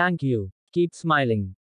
Thank you. Keep smiling.